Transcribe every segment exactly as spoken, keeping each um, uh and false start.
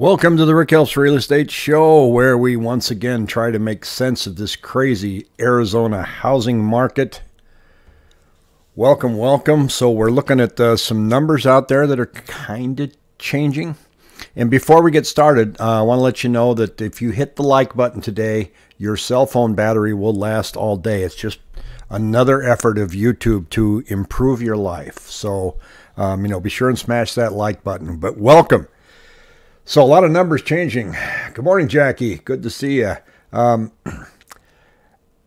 Welcome to the Rick Helps Real Estate Show, where we once again try to make sense of this crazy Arizona housing market. Welcome, welcome. So we're looking at uh, some numbers out there that are kind of changing. And before we get started, uh, I want to let you know that if you hit the like button today, your cell phone battery will last all day. It's just another effort of YouTube to improve your life. So, um, you know, be sure and smash that like button. But welcome. So a lot of numbers changing. Good morning, Jackie. Good to see you. Um,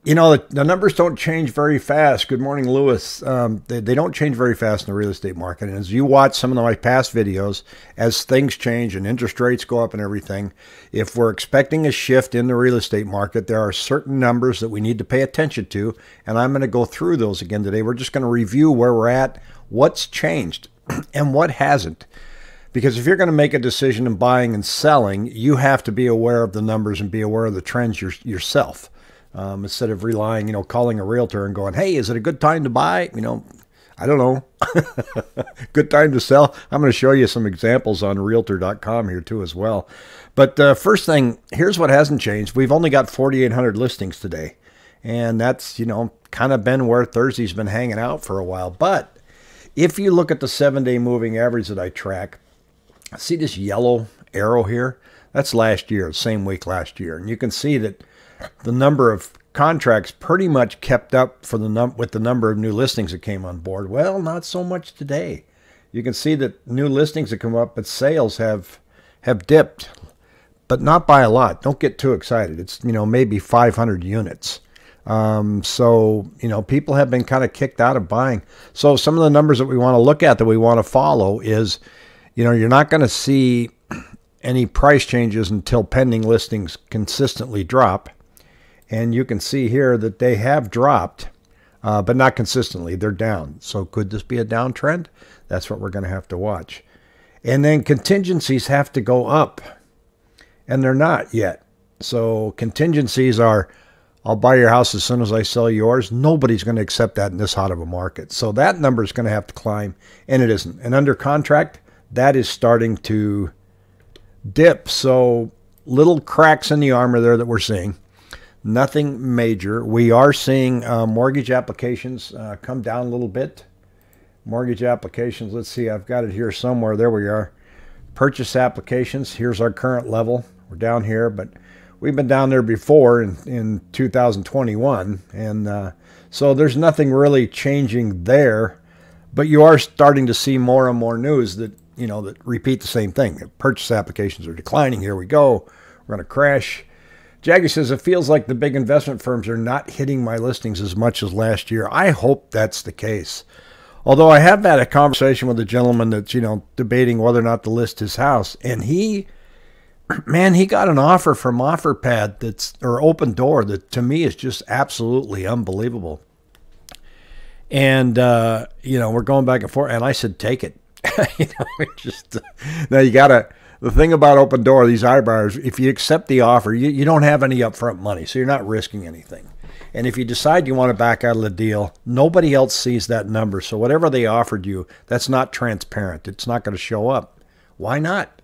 you know, the, the numbers don't change very fast. Good morning, Lewis. Um, they, they don't change very fast in the real estate market. And as you watch some of my past videos, as things change and interest rates go up and everything, if we're expecting a shift in the real estate market, there are certain numbers that we need to pay attention to. And I'm going to go through those again today. We're just going to review where we're at, what's changed and what hasn't. Because if you're going to make a decision in buying and selling, you have to be aware of the numbers and be aware of the trends your, yourself. Um, instead of relying, you know, calling a realtor and going, hey, is it a good time to buy? You know, I don't know. Good time to sell. I'm going to show you some examples on Realtor dot com here too as well. But uh, first thing, here's what hasn't changed. We've only got forty-eight hundred listings today. And that's, you know, kind of been where Thursday's been hanging out for a while. But if you look at the seven-day moving average that I track, see this yellow arrow here? That's last year, same week last year. And you can see that the number of contracts pretty much kept up for the num with the number of new listings that came on board. Well, not so much today. You can see that new listings have come up, but sales have have dipped, but not by a lot. Don't get too excited. It's, you know, maybe five hundred units. Um, so, you know, people have been kind of kicked out of buying. So some of the numbers that we want to look at, that we want to follow is, you know, you're not going to see any price changes until pending listings consistently drop. And you can see here that they have dropped, uh, but not consistently. They're down. So could this be a downtrend? That's what we're going to have to watch. And then contingencies have to go up, and they're not yet. So contingencies are, I'll buy your house as soon as I sell yours. Nobody's going to accept that in this hot of a market. So that number is going to have to climb, and it isn't. And under contract, that is starting to dip. So little cracks in the armor there that we're seeing. Nothing major. We are seeing uh, mortgage applications uh, come down a little bit. Mortgage applications, let's see, I've got it here somewhere. There we are. Purchase applications, here's our current level. We're down here, but we've been down there before in, in two thousand twenty-one. And uh, so there's nothing really changing there. But you are starting to see more and more news that, you know, that repeat the same thing. Purchase applications are declining. Here we go. We're going to crash. Jaggy says, it feels like the big investment firms are not hitting my listings as much as last year. I hope that's the case. Although I have had a conversation with a gentleman that's, you know, debating whether or not to list his house. And he, man, he got an offer from Offerpad that's, or Open Door, that to me is just absolutely unbelievable. And, uh, you know, we're going back and forth. And I said, take it. You know, it just, uh, now you gotta, the thing about Open Door, these iBuyers, if you accept the offer, you, you don't have any upfront money, so you're not risking anything. And if you decide you want to back out of the deal, nobody else sees that number. So whatever they offered you, that's not transparent. It's not going to show up. Why not?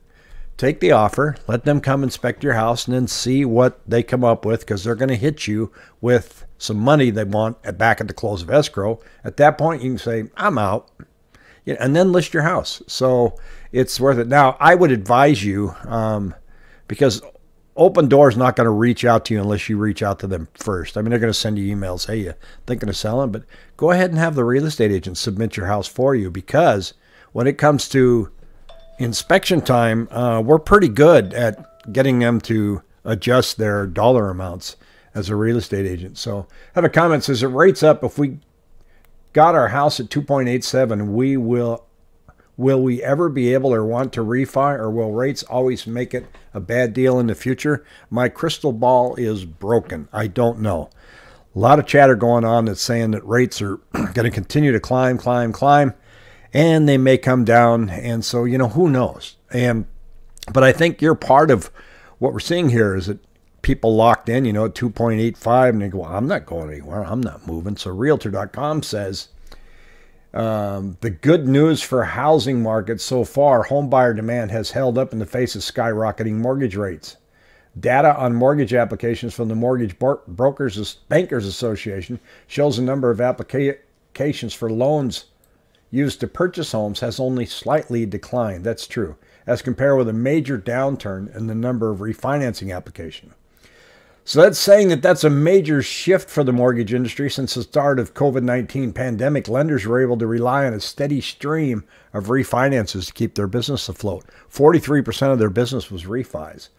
Take the offer, let them come inspect your house, and then see what they come up with, because they're going to hit you with some money they want at back at the close of escrow. At that point, you can say, I'm out. And then list your house. So it's worth it. Now, I would advise you, um, because Open Door is not going to reach out to you unless you reach out to them first. I mean, they're going to send you emails, hey, you thinking of selling? But go ahead and have the real estate agent submit your house for you, because when it comes to inspection time, uh, we're pretty good at getting them to adjust their dollar amounts as a real estate agent. So I have a comment that says, it rates up if we got our house at two point eight seven, we will will we ever be able or want to refi, or will rates always make it a bad deal in the future? My crystal ball is broken. I don't know. A lot of chatter going on that's saying that rates are going to continue to climb, climb, climb, and they may come down. And so, you know, who knows? And but I think you're part of what we're seeing here is that people locked in, you know, at two point eight five, and they go, well, I'm not going anywhere. I'm not moving. So Realtor dot com says Um, the good news for housing market so far, home buyer demand has held up in the face of skyrocketing mortgage rates. Data on mortgage applications from the Mortgage Brokers Bankers Association shows the number of applications for loans used to purchase homes has only slightly declined. That's true, as compared with a major downturn in the number of refinancing applications. So that's saying that that's a major shift for the mortgage industry. Since the start of COVID nineteen pandemic, lenders were able to rely on a steady stream of refinances to keep their business afloat. forty-three percent of their business was refis.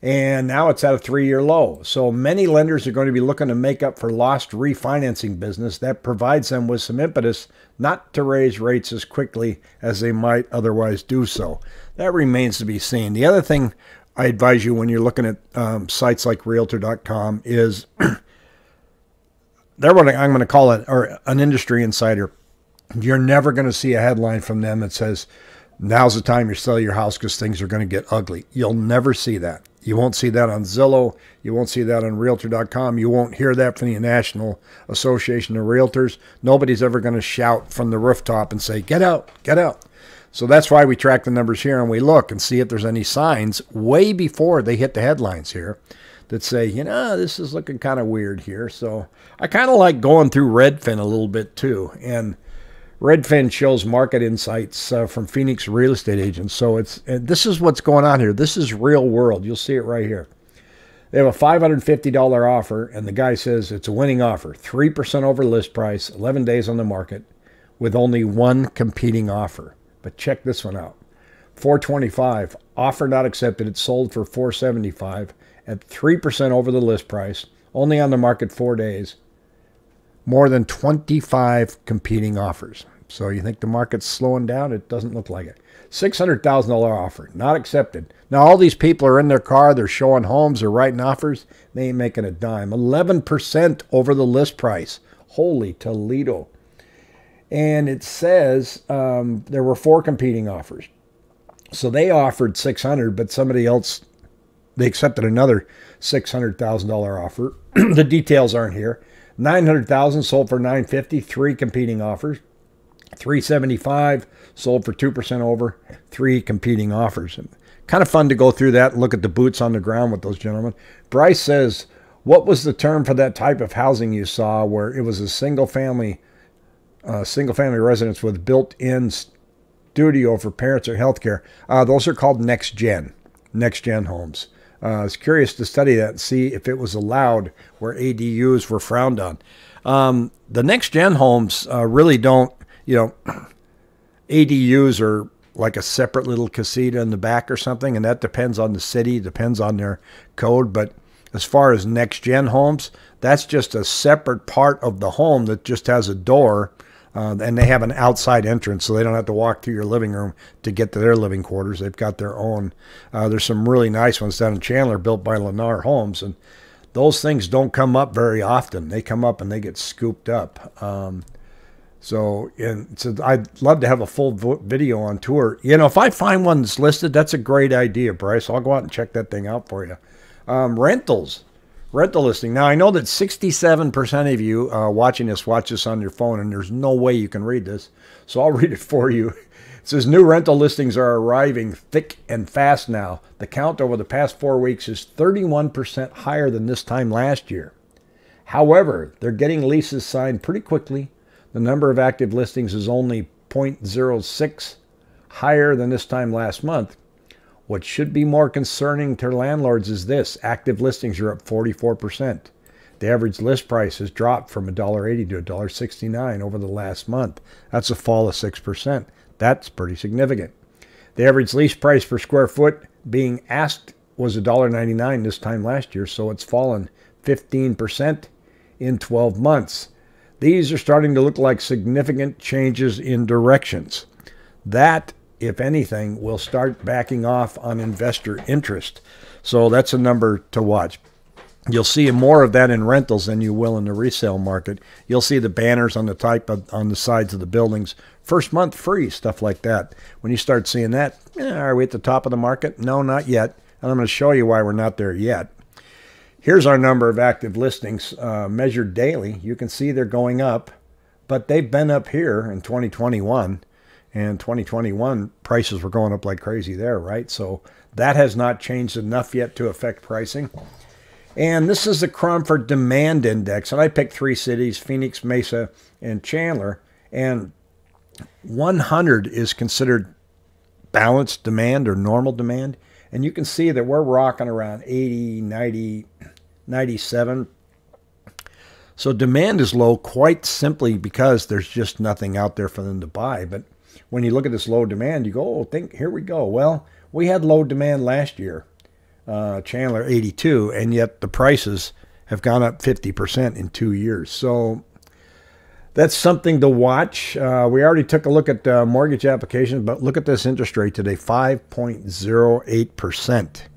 And now it's at a three-year low. So many lenders are going to be looking to make up for lost refinancing business. That provides them with some impetus not to raise rates as quickly as they might otherwise do so. That remains to be seen. The other thing I advise you when you're looking at um, sites like Realtor dot com is they're what I'm going to call it, or an industry insider. You're never going to see a headline from them that says, now's the time you sell your house because things are going to get ugly. You'll never see that. You won't see that on Zillow. You won't see that on Realtor dot com. You won't hear that from the National Association of Realtors. Nobody's ever going to shout from the rooftop and say, get out, get out. So that's why we track the numbers here, and we look and see if there's any signs way before they hit the headlines here that say, you know, this is looking kind of weird here. So I kind of like going through Redfin a little bit too. And Redfin shows market insights uh, from Phoenix real estate agents. So it's and this is what's going on here. This is real world. You'll see it right here. They have a five hundred fifty dollar offer, and the guy says it's a winning offer. three percent over list price, eleven days on the market with only one competing offer. But check this one out. four twenty-five, offer not accepted. It sold for four seventy-five at three percent over the list price, only on the market four days. More than twenty-five competing offers. So you think the market's slowing down? It doesn't look like it. six hundred thousand dollar offer, not accepted. Now all these people are in their car, they're showing homes, they're writing offers, they ain't making a dime. eleven percent over the list price. Holy Toledo. And it says um, there were four competing offers. So they offered six hundred, but somebody else, they accepted another six hundred thousand dollar offer. The details aren't here. nine hundred thousand sold for nine fifty, three competing offers. three seventy-five sold for two percent over, three competing offers. And kind of fun to go through that and look at the boots on the ground with those gentlemen. Bryce says, what was the term for that type of housing you saw where it was a single family Uh, single-family residence with built-in studio for parents or healthcare? Uh, those are called next-gen, next-gen homes. Uh, I was curious to study that and see if it was allowed where A D Us were frowned on. Um, the next-gen homes uh, really don't, you know, A D Us are like a separate little casita in the back or something, and that depends on the city, depends on their code, but as far as next-gen homes, that's just a separate part of the home that just has a door. Uh, and they have an outside entrance, so they don't have to walk through your living room to get to their living quarters. They've got their own. Uh, there's some really nice ones down in Chandler built by Lennar Homes, and those things don't come up very often. They come up and they get scooped up. Um, so, and so I'd love to have a full video on tour. You know, if I find one that's listed, that's a great idea, Bryce. I'll go out and check that thing out for you. Um, rentals. Rental listing. Now, I know that sixty-seven percent of you uh, watching this watch this on your phone, and there's no way you can read this, so I'll read it for you. It says, new rental listings are arriving thick and fast now. The count over the past four weeks is thirty-one percent higher than this time last year. However, they're getting leases signed pretty quickly. The number of active listings is only zero point zero six higher than this time last month. What should be more concerning to landlords is this. Active listings are up forty-four percent. The average list price has dropped from one dollar eighty to one dollar sixty-nine over the last month. That's a fall of six percent. That's pretty significant. The average lease price per square foot being asked was one dollar ninety-nine this time last year, so it's fallen fifteen percent in twelve months. These are starting to look like significant changes in directions. That, if anything, will start backing off on investor interest. So that's a number to watch. You'll see more of that in rentals than you will in the resale market. You'll see the banners on the type of, on the sides of the buildings. First month free, stuff like that. When you start seeing that, eh, are we at the top of the market? No, not yet. And I'm going to show you why we're not there yet. Here's our number of active listings uh, measured daily. You can see they're going up. But they've been up here in twenty twenty-one, and twenty twenty-one prices were going up like crazy there, right? So that has not changed enough yet to affect pricing. And this is the Cromford demand index, and I picked three cities: Phoenix, Mesa, and Chandler. And one hundred is considered balanced demand or normal demand, and you can see that we're rocking around eighty, ninety, ninety-seven. So demand is low quite simply because there's just nothing out there for them to buy. But when you look at this low demand, you go, oh, think, here we go. Well, we had low demand last year, uh, Chandler eighty-two, and yet the prices have gone up fifty percent in two years. So that's something to watch. Uh, we already took a look at uh, mortgage applications, but look at this interest rate today, five point zero eight percent.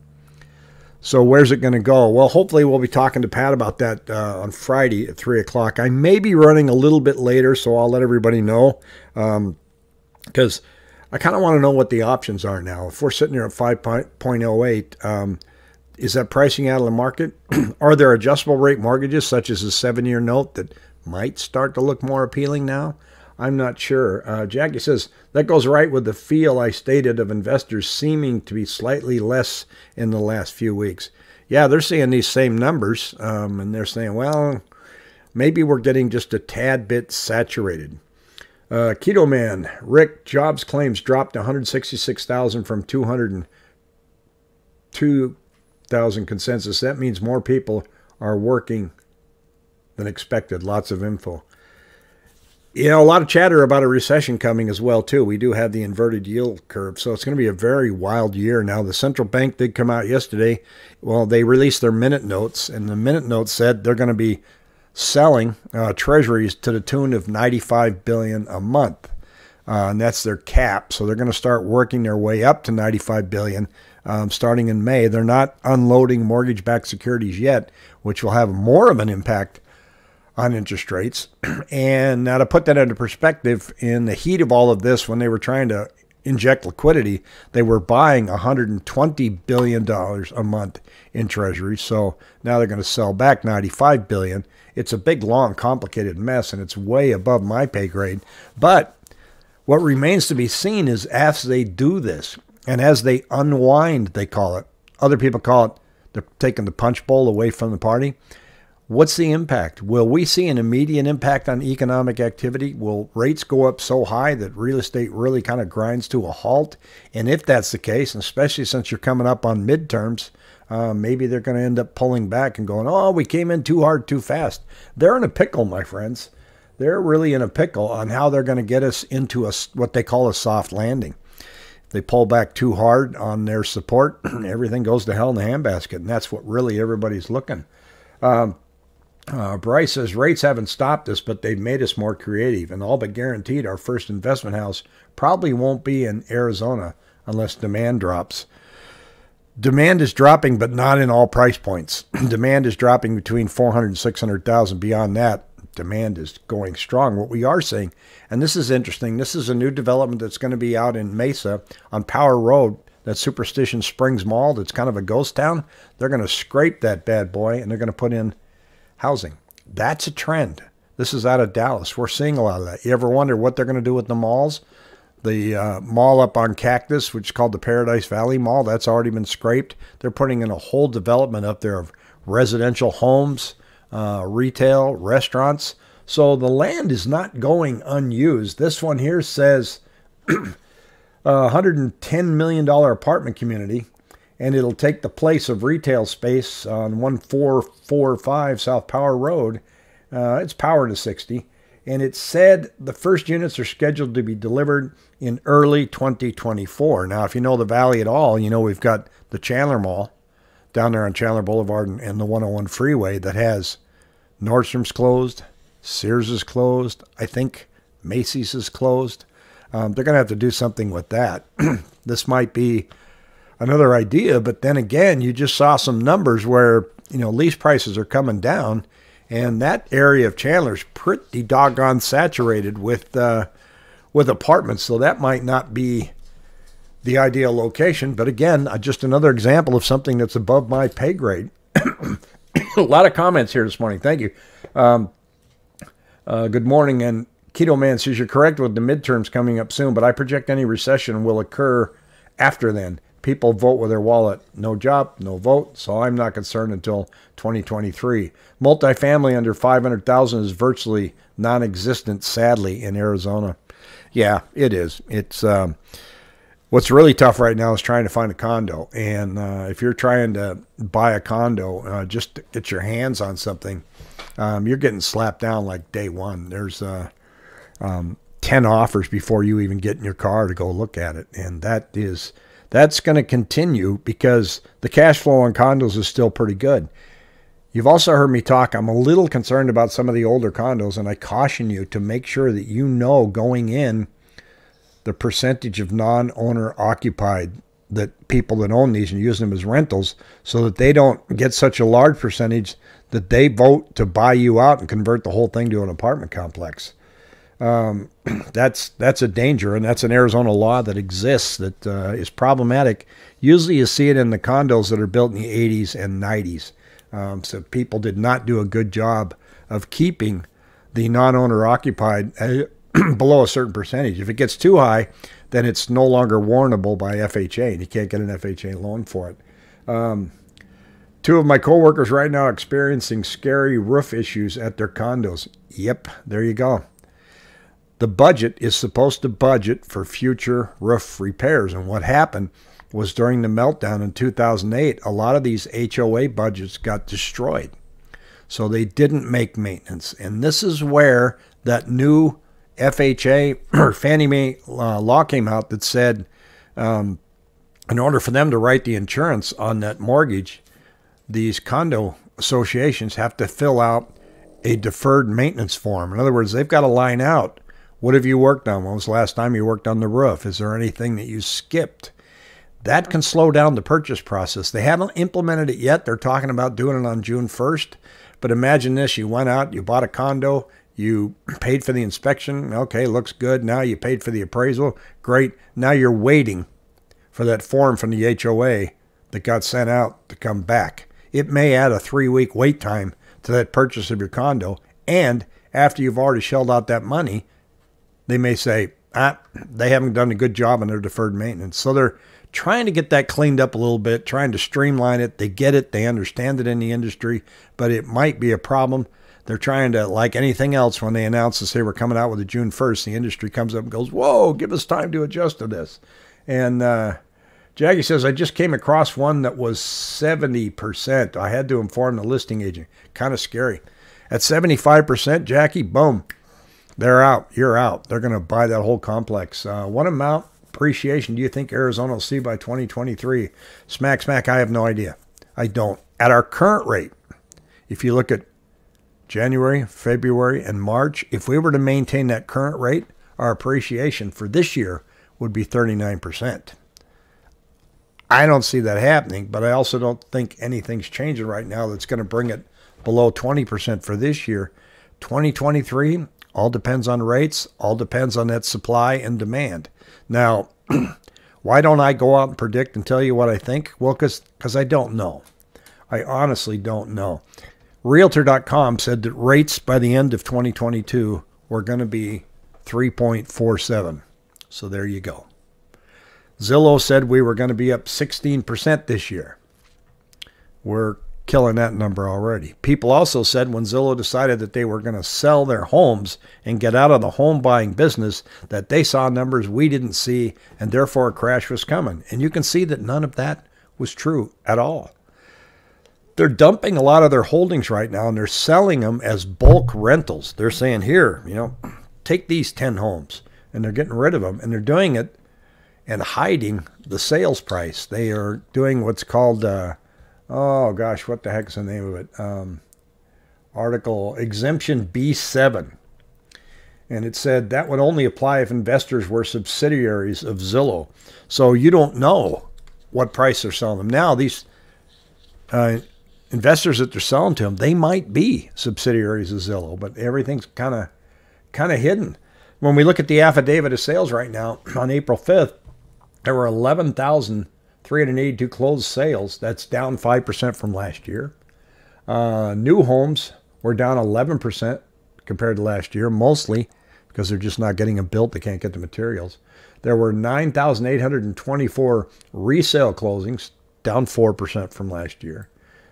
So where's it going to go? Well, hopefully we'll be talking to Pat about that uh, on Friday at three o'clock. I may be running a little bit later, so I'll let everybody know, because um, I kind of want to know what the options are now. If we're sitting here at five point zero eight, um, is that pricing out of the market? Are there adjustable rate mortgages such as a seven-year note that might start to look more appealing now? I'm not sure. Uh, Jackie says, that goes right with the feel I stated of investors seeming to be slightly less in the last few weeks. Yeah, they're seeing these same numbers, um, and they're saying, well, maybe we're getting just a tad bit saturated. Uh, Keto Man, Rick, jobs claims dropped one hundred sixty-six thousand from two hundred two thousand consensus. That means more people are working than expected. Lots of info. You know, a lot of chatter about a recession coming as well, too. We do have the inverted yield curve, so it's going to be a very wild year. Now, the central bank did come out yesterday. Well, they released their minute notes, and the minute notes said they're going to be selling uh, treasuries to the tune of ninety-five billion dollars a month, uh, and that's their cap. So they're going to start working their way up to ninety-five billion dollars um, starting in May. They're not unloading mortgage-backed securities yet, which will have more of an impact on interest rates. And now, to put that into perspective, in the heat of all of this, when they were trying to inject liquidity, they were buying one hundred twenty billion dollars a month in treasuries. So now they're going to sell back ninety-five billion dollars. It's a big, long, complicated mess, and it's way above my pay grade. But what remains to be seen is, as they do this, and as they unwind, they call it, other people call it, they're taking the punch bowl away from the party. What's the impact? Will we see an immediate impact on economic activity? Will rates go up so high that real estate really kind of grinds to a halt? And if that's the case, and especially since you're coming up on midterms, uh, maybe they're going to end up pulling back and going, oh, we came in too hard, too fast. They're in a pickle, my friends. They're really in a pickle on how they're going to get us into a, what they call a soft landing. If they pull back too hard on their support, everything goes to hell in the handbasket, and that's what really everybody's looking. Um, Uh, Bryce says, rates haven't stopped us, but they've made us more creative, and all but guaranteed our first investment house probably won't be in Arizona unless demand drops. Demand is dropping, but not in all price points. Demand is dropping between four hundred and six hundred thousand. Beyond that, demand is going strong. What we are seeing, and this is interesting, this is a new development that's going to be out in Mesa on Power Road, that Superstition Springs Mall that's kind of a ghost town. They're going to scrape that bad boy, and they're going to put in housing. That's a trend. This is out of Dallas. We're seeing a lot of that. You ever wonder what they're going to do with the malls? The uh, mall up on Cactus, which is called the Paradise Valley Mall, that's already been scraped. They're putting in a whole development up there of residential homes, uh, retail, restaurants. So the land is not going unused. This one here says one hundred ten million dollar apartment community, and it'll take the place of retail space on one four four five South Power Road. Uh, it's power to sixty. And it said the first units are scheduled to be delivered in early twenty twenty-four. Now, if you know the valley at all, you know we've got the Chandler Mall down there on Chandler Boulevard and, and the one oh one freeway that has Nordstrom's closed, Sears is closed, I think Macy's is closed. Um, they're going to have to do something with that. This might be another idea, but then again, you just saw some numbers where, you know, lease prices are coming down, and that area of Chandler's pretty doggone saturated with uh, with apartments, so that might not be the ideal location. But again, uh, just another example of something that's above my pay grade. A lot of comments here this morning. Thank you. Um, uh, good morning, and Keto Man says, you're correct with the midterms coming up soon, but I project any recession will occur after then. People vote with their wallet. No job, no vote, so I'm not concerned until twenty twenty-three. Multifamily under five hundred thousand is virtually non-existent, sadly, in Arizona. Yeah, it is. It's um, what's really tough right now is trying to find a condo. And uh, if you're trying to buy a condo, uh, just to get your hands on something, um, you're getting slapped down like day one. There's uh, um, ten offers before you even get in your car to go look at it. And that is... that's going to continue because the cash flow on condos is still pretty good. You've also heard me talk. I'm a little concerned about some of the older condos, and I caution you to make sure that you know going in the percentage of non-owner occupied that people that own these and use them as rentals so that they don't get such a large percentage that they vote to buy you out and convert the whole thing to an apartment complex. Um, that's, that's a danger, and that's an Arizona law that exists that uh, is problematic. Usually you see it in the condos that are built in the eighties and nineties. Um, so people did not do a good job of keeping the non-owner occupied uh, below a certain percentage. If it gets too high, then it's no longer warrantable by F H A, and you can't get an F H A loan for it. Um, two of my coworkers right now are experiencing scary roof issues at their condos. Yep, there you go. The budget is supposed to budget for future roof repairs. And what happened was during the meltdown in two thousand eight, a lot of these H O A budgets got destroyed. So they didn't make maintenance. And this is where that new F H A or Fannie Mae uh, law came out that said um, in order for them to write the insurance on that mortgage, these condo associations have to fill out a deferred maintenance form. In other words, they've got to line out, what have you worked on? When was the last time you worked on the roof? Is there anything that you skipped? That can slow down the purchase process. They haven't implemented it yet. They're talking about doing it on June first. But imagine this. You went out, you bought a condo, you paid for the inspection. Okay, looks good. Now you paid for the appraisal. Great. Now you're waiting for that form from the H O A that got sent out to come back. It may add a three-week wait time to that purchase of your condo. And after you've already shelled out that money, they may say, ah, they haven't done a good job on their deferred maintenance. So they're trying to get that cleaned up a little bit, trying to streamline it. They get it. They understand it in the industry, but it might be a problem. They're trying to, like anything else, when they announce to say we're coming out with it June first, the industry comes up and goes, whoa, give us time to adjust to this. And uh, Jaggy says, I just came across one that was seventy percent. I had to inform the listing agent. Kind of scary. At seventy-five percent, Jackie, boom. They're out. You're out. They're going to buy that whole complex. Uh, what amount appreciation do you think Arizona will see by twenty twenty-three? Smack, smack, I have no idea. I don't. At our current rate, if you look at January, February, and March, if we were to maintain that current rate, our appreciation for this year would be thirty-nine percent. I don't see that happening, but I also don't think anything's changing right now that's going to bring it below twenty percent for this year. twenty twenty-three... all depends on rates, all depends on that supply and demand. Now, why don't I go out and predict and tell you what I think? Well, because because I don't know. I honestly don't know. Realtor dot com said that rates by the end of twenty twenty-two were going to be three point four seven. So there you go. Zillow said we were going to be up sixteen percent this year. We're killing that number already. People also said when Zillow decided that they were going to sell their homes and get out of the home buying business that they saw numbers we didn't see, and therefore a crash was coming. And you can see that none of that was true at all. They're dumping a lot of their holdings right now, and they're selling them as bulk rentals. They're saying, here, you know, take these ten homes, and they're getting rid of them, and they're doing it and hiding the sales price. They are doing what's called uh oh gosh, what the heck is the name of it? Um, article exemption B seven. And it said that would only apply if investors were subsidiaries of Zillow. So you don't know what price they're selling them. Now, these uh, investors that they're selling to them, they might be subsidiaries of Zillow, but everything's kind of kind of hidden. When we look at the affidavit of sales right now, on April fifth, there were eleven thousand three hundred eighty-two closed sales. That's down five percent from last year. Uh, new homes were down eleven percent compared to last year, mostly because they're just not getting them built. They can't get the materials. There were nine thousand eight hundred twenty-four resale closings, down four percent from last year.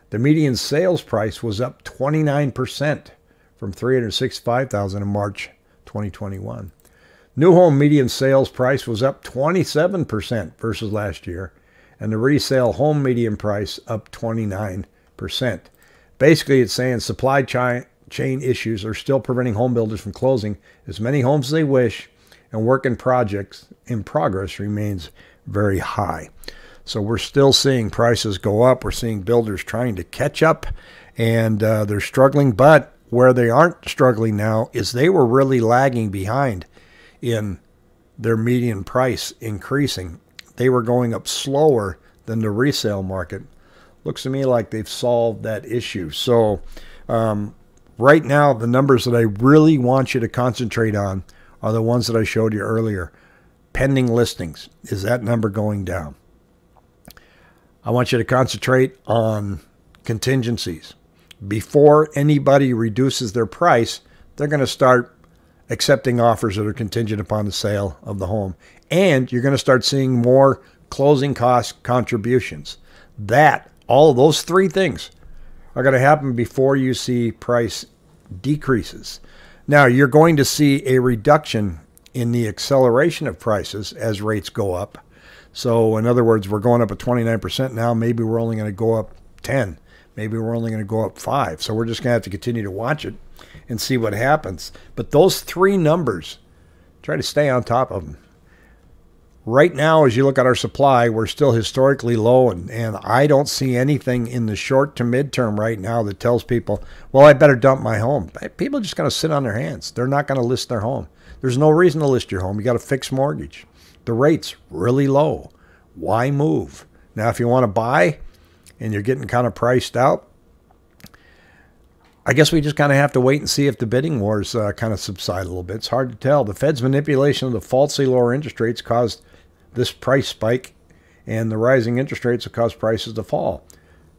The median sales price was up twenty-nine percent from three hundred sixty-five thousand dollars in March twenty twenty-one. New home median sales price was up twenty-seven percent versus last year, and the resale home median price up twenty-nine percent. Basically, it's saying supply chain issues are still preventing home builders from closing as many homes as they wish, and work in projects in progress remains very high. So we're still seeing prices go up. We're seeing builders trying to catch up, and uh, they're struggling. But where they aren't struggling now is they were really lagging behind in their median price increasing. They were going up slower than the resale market. Looks to me like they've solved that issue. So um, right now, the numbers that I really want you to concentrate on are the ones that I showed you earlier. Pending listings. Is that number going down? I want you to concentrate on contingencies. Before anybody reduces their price, they're going to start accepting offers that are contingent upon the sale of the home. And you're going to start seeing more closing cost contributions. That, all of those three things are going to happen before you see price decreases. Now, you're going to see a reduction in the acceleration of prices as rates go up. So, in other words, we're going up at twenty-nine percent now. Maybe we're only going to go up ten. Maybe we're only going to go up five. So we're just going to have to continue to watch it and see what happens. But those three numbers, try to stay on top of them. Right now, as you look at our supply, we're still historically low, and, and I don't see anything in the short to midterm right now that tells people, well, I better dump my home. People are just going to sit on their hands. They're not going to list their home. There's no reason to list your home. You got a fixed mortgage. The rate's really low. Why move? Now, if you want to buy and you're getting kind of priced out, I guess we just kind of have to wait and see if the bidding wars uh, kind of subside a little bit. It's hard to tell. The Fed's manipulation of the falsely lower interest rates caused this price spike, and the rising interest rates will cause prices to fall.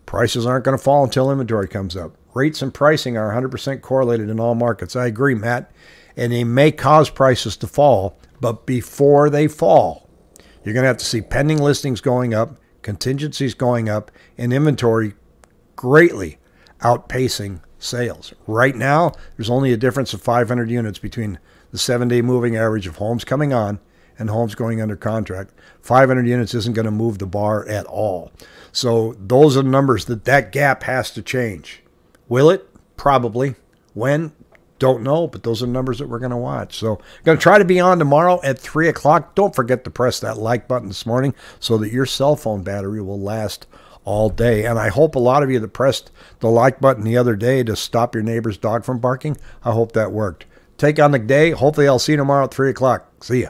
Prices aren't going to fall until inventory comes up. Rates and pricing are one hundred percent correlated in all markets. I agree, Matt. And they may cause prices to fall, but before they fall, you're going to have to see pending listings going up, contingencies going up, and inventory greatly outpacing sales. Right now, there's only a difference of five hundred units between the seven-day moving average of homes coming on and homes going under contract. five hundred units isn't going to move the bar at all. So those are the numbers that that gap has to change. Will it? Probably. When? Don't know, but those are the numbers that we're going to watch. So going to try to be on tomorrow at three o'clock. Don't forget to press that like button this morning so that your cell phone battery will last all day. And I hope a lot of you that pressed the like button the other day to stop your neighbor's dog from barking, I hope that worked. Take on the day. Hopefully I'll see you tomorrow at three o'clock. See ya.